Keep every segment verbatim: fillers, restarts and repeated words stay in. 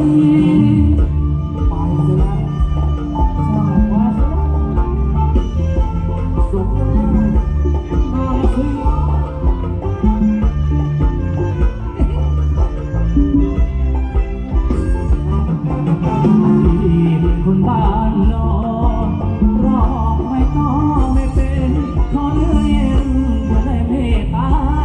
Hãy subscribe cho kênh Ghiền Mì Gõ Để không bỏ lỡ những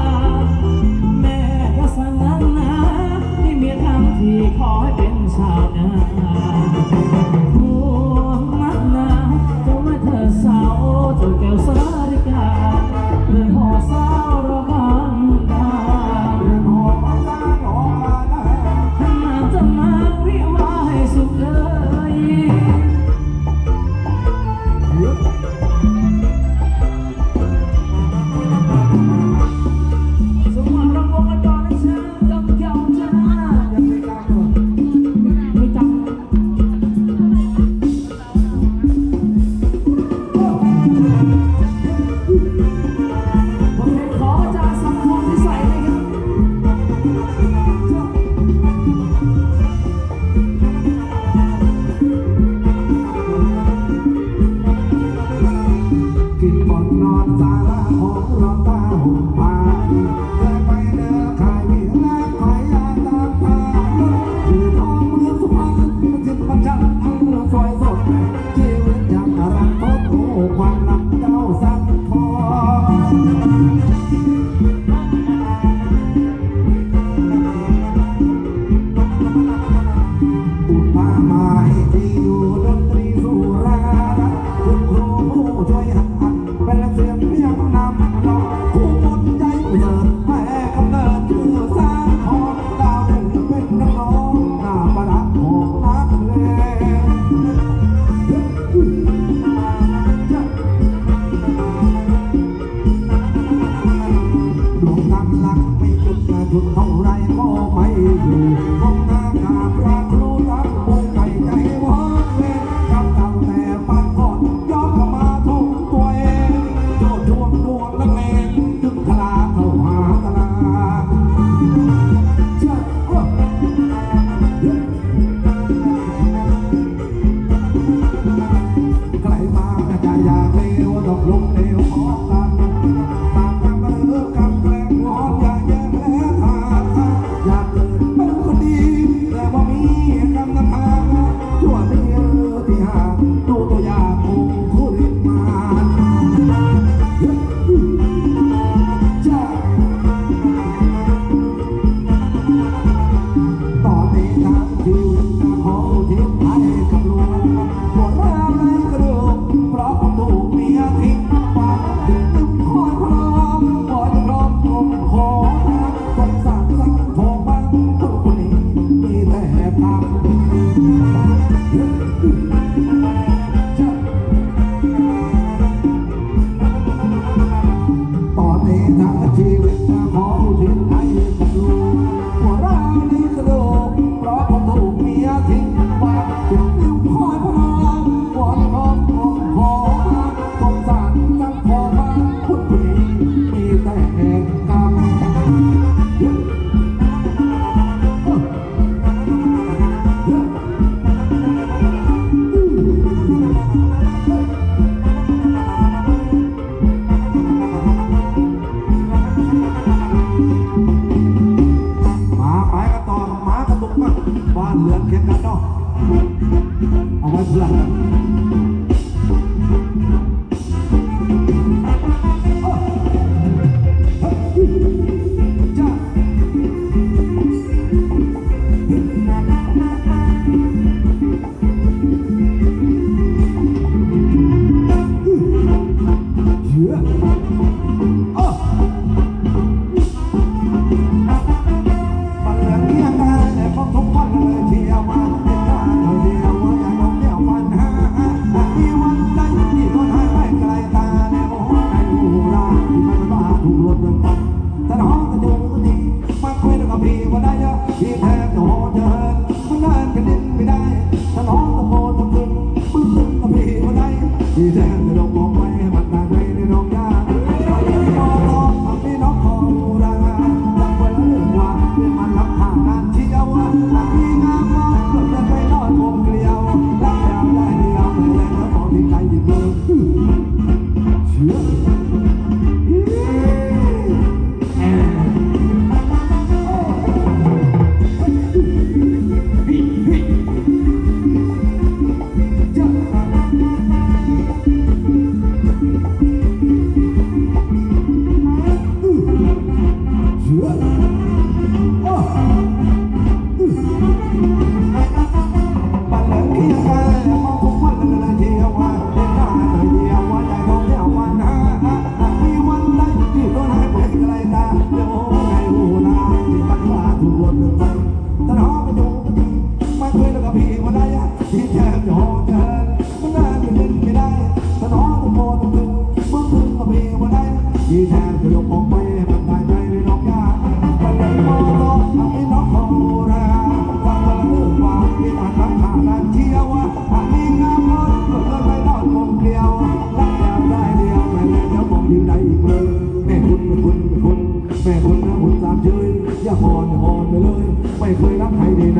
video hấp dẫn ที่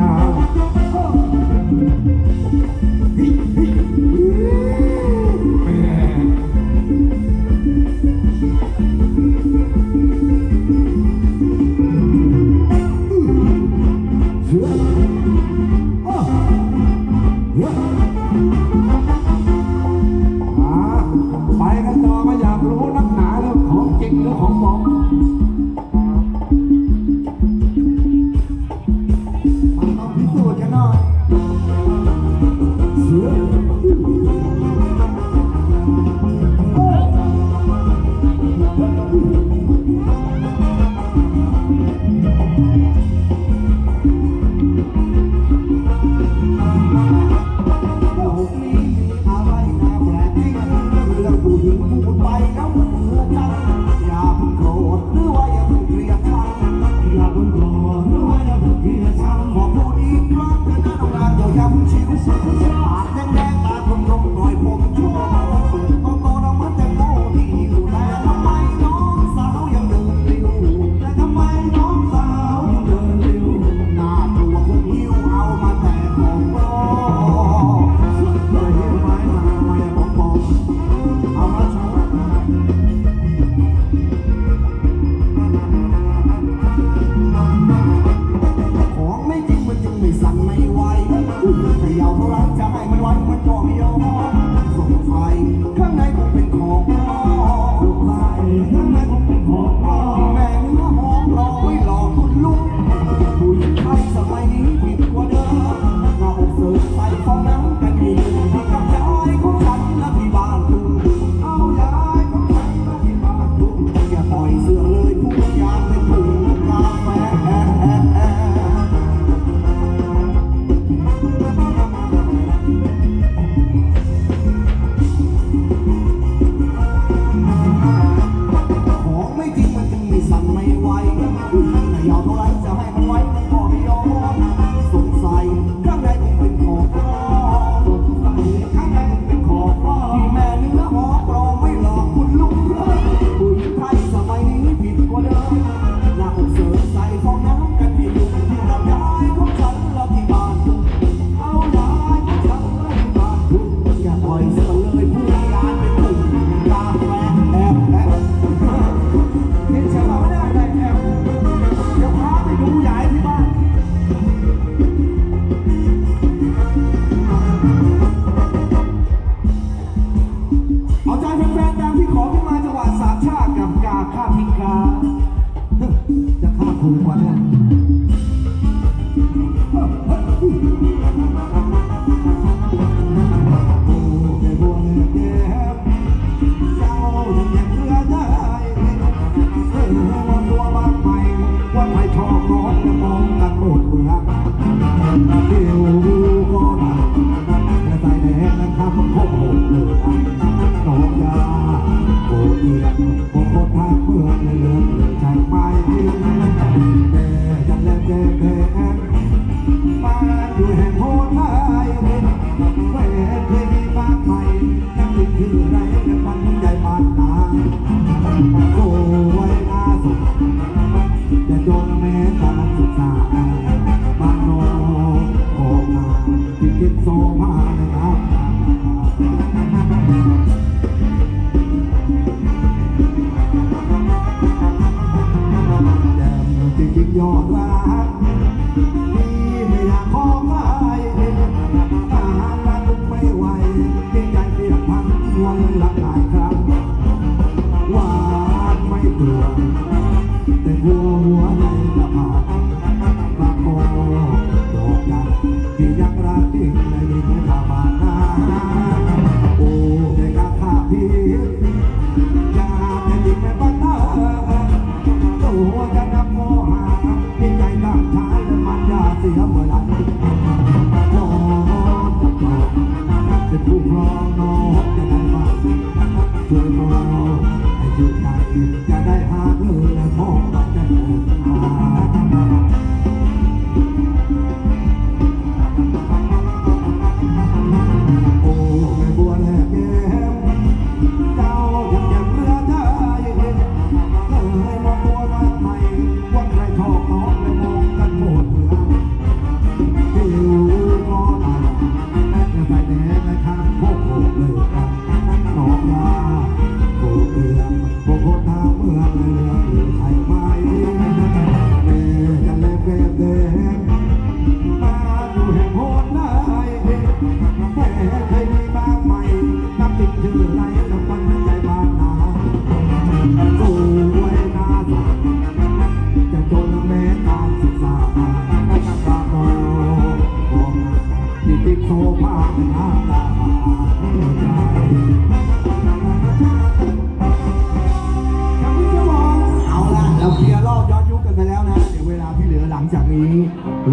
ยังรักที่ในเรื่อง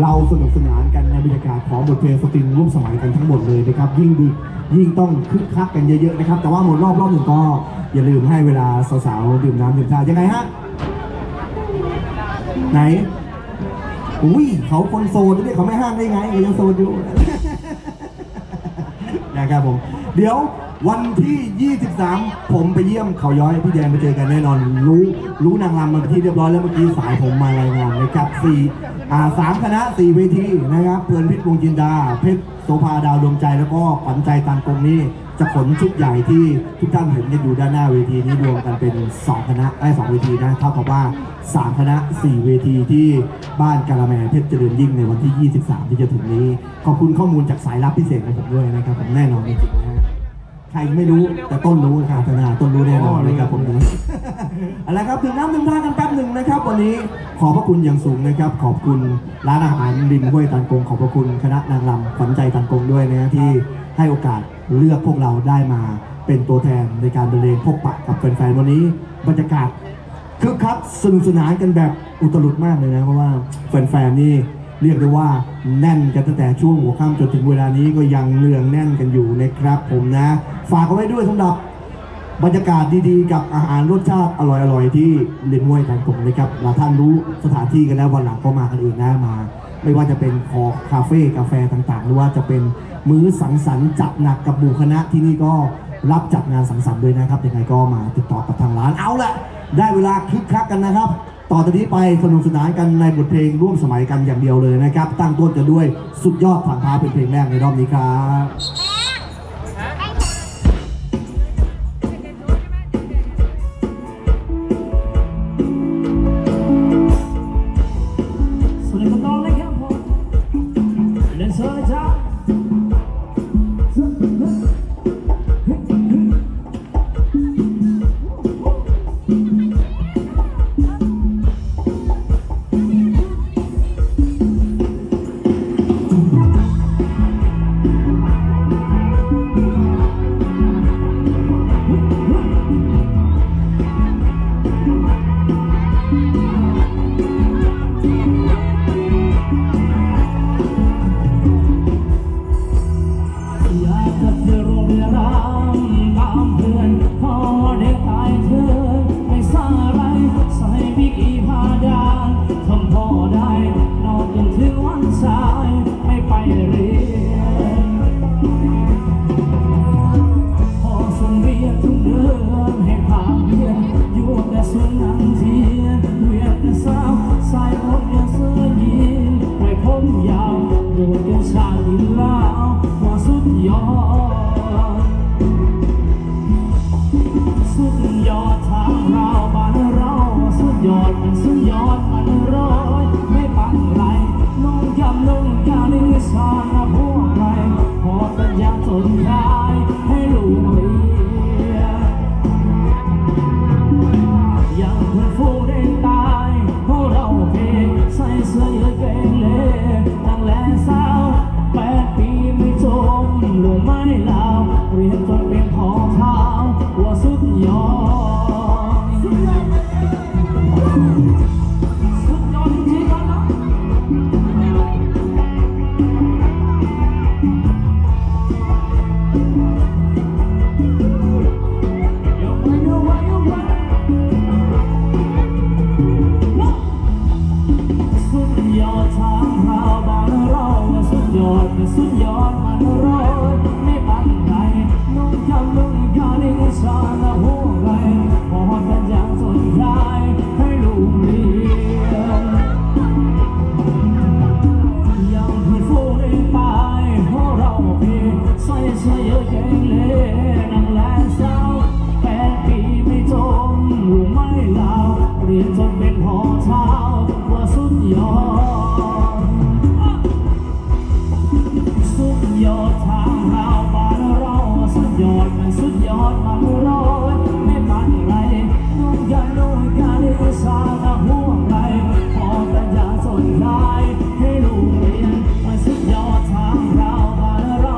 เราสนุกสนานกันในบรรยากาศของบทเพลงสตริงร่วมสมัยกันทั้งหมดเลยนะครับยิ่งดียิ่งต้องคึกคักกันเยอะๆนะครับแต่ว่าหมดรอบรอบหนึ่งก็อย่าลืมให้เวลาสาวๆดื่มน้ำดื่มชายังไงฮะไหนอุ้ยเขาคนโซนนี่เขาไม่ห้ามได้ไงเขายังโซนอยู่ นะครับผมเดี๋ยววันที่ยี่สิบสามผมไปเยี่ยมเขาย้อยพี่แดงไปเจอกันแน่นอนรู้รู้นางรำมาที่เรียบร้อยแล้วเมื่อกี้สายผมมารายงานนะครับสี่อ่าสามคณะสี่เวทีนะครับเพลินพิษวงศ์จินดาเพชรโสภาดาวดวงใจแล้วก็ขวัญใจตามกรมนี้จะขนชุดใหญ่ที่ทุกท่านเห็นกันอยู่ด้านหน้าเวทีนี้รวมกันเป็นสองคณะไอ้สองเวทีนะเท่ากับว่าสามคณะสี่เวทีที่บ้านกาละแมเพชรเจริญยิ่งในวันที่ยี่สิบสามที่จะถึงนี้ขอบคุณข้อมูลจากสายลับพิเศษของผมด้วยนะครับผมแน่นอนจริงๆนะใครไม่รู้แต่ต้นรู้นะครับธนาต้นรู้แน่นอนนะครับผมนะอะไรครับถึงน้ำถึงท่ากันแป๊บหนึ่งนะครับวันนี้ขอบพระคุณอย่างสูงนะครับขอบคุณร้านอาหารริมห้วยตันกงขอบพระคุณคณะนางรำขวัญใจตันกงด้วยนะที่ให้โอกาสเลือกพวกเราได้มาเป็นตัวแทนในการบรรเลงพบปะกับแฟนๆวันนี้บรรยากาศคึกคักสนุกสนานกันแบบอุตลุดมากเลยนะเพราะว่าแฟนๆนี่เรียกได้ว่าแน่นกันตั้งแต่ช่วงหัวค่ำจนถึงเวลานี้ก็ยังเนืองแน่นกันอยู่นะครับผมนะฝากเอาไว้ด้วยสำหรับบรรยากาศดีๆกับอาหารรสชาติอร่อยๆที่ริมห้วยตันกงนะครับหลายท่านรู้สถานที่กันแล้ววันหลังก็มากันเองนะมาไม่ว่าจะเป็นคอคาเฟ่กาแฟต่างๆหรือว่าจะเป็นมื้อสังสรรค์จัดหนักกับหมู่คณะที่นี่ก็รับจัดงานสังสรรค์ด้วยนะครับยังไงก็มาติดต่อกับทางร้านเอาละได้เวลาคึกคักกันนะครับต่อจากนี้ไปสนุกสนานกันในบทเพลงร่วมสมัยกันอย่างเดียวเลยนะครับตั้งต้นกันด้วยสุดยอดผ่านพาเป็นเพลงแรกในรอบนี้ครับให้ลูกเรียนมันสุดยอดทางเราบ้านเรา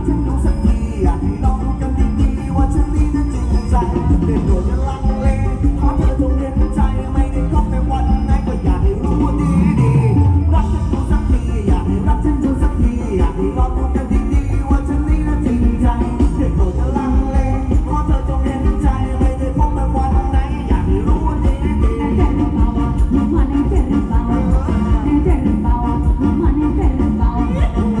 รักฉันรู้สักทีอยากให้น้องรู้กันดีๆว่าฉันนี่นั้นจริงใจเด็ดโดดจะลังเลขอเธอจงเห็นใจไม่ได้คบไปวันไหนก็อยากให้รู้ดีๆรักฉันรู้สักทีอยากให้รักฉันรู้สักทีอยากให้น้องรู้กันดีๆว่าฉันนี่นั้นจริงใจเด็ดโดดจะลังเลขอเธอจงเห็นใจไม่ได้คบไปวันไหนอยากให้รู้ดีๆแต่เราเบาเรามาในแต่เราเบาในแต่เราเบาเรามาในแต่เราเบาไ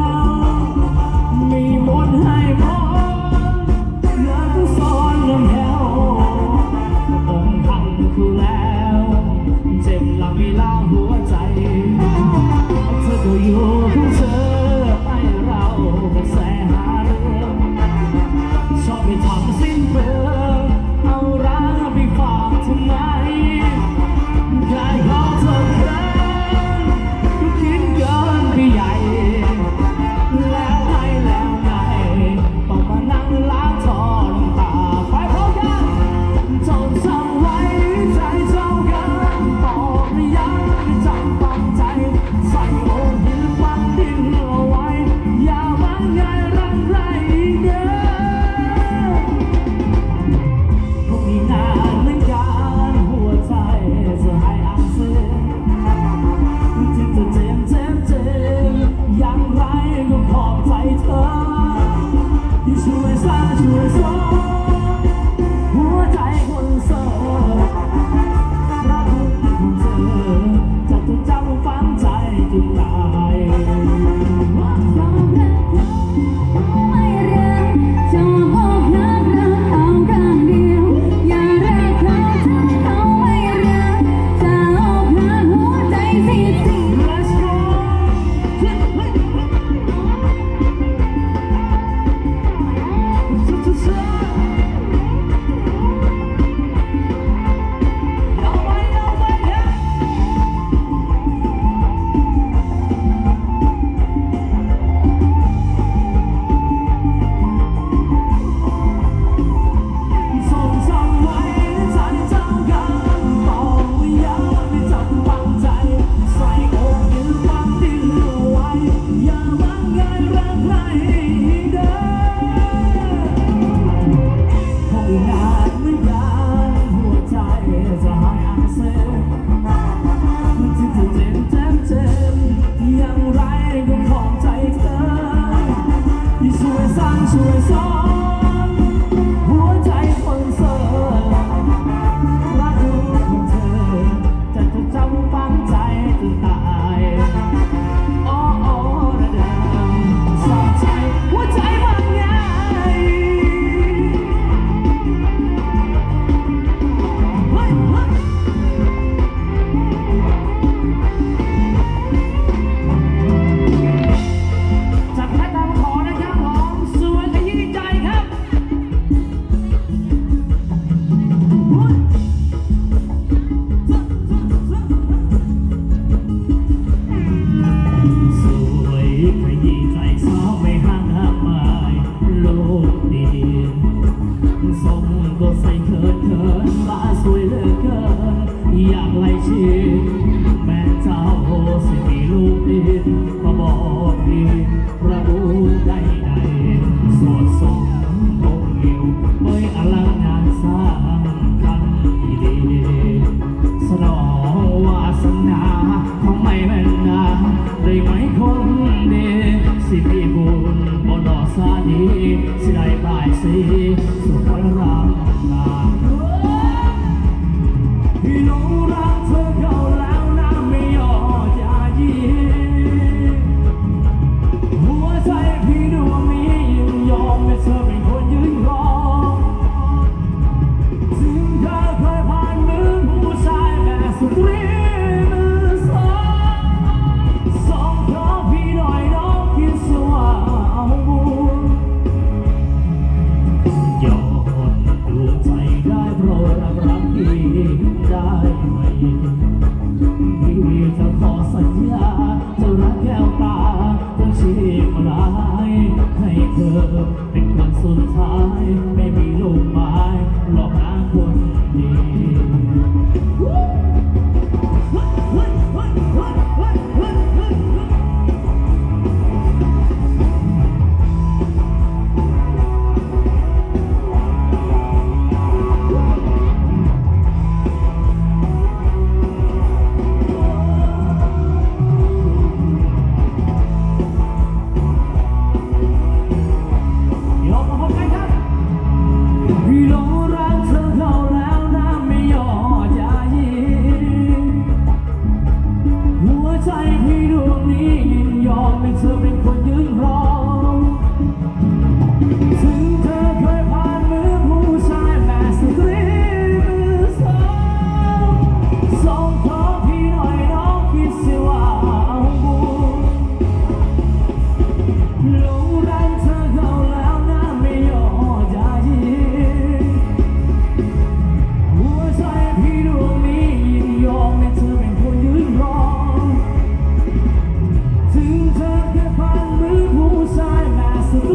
We'll be right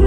back.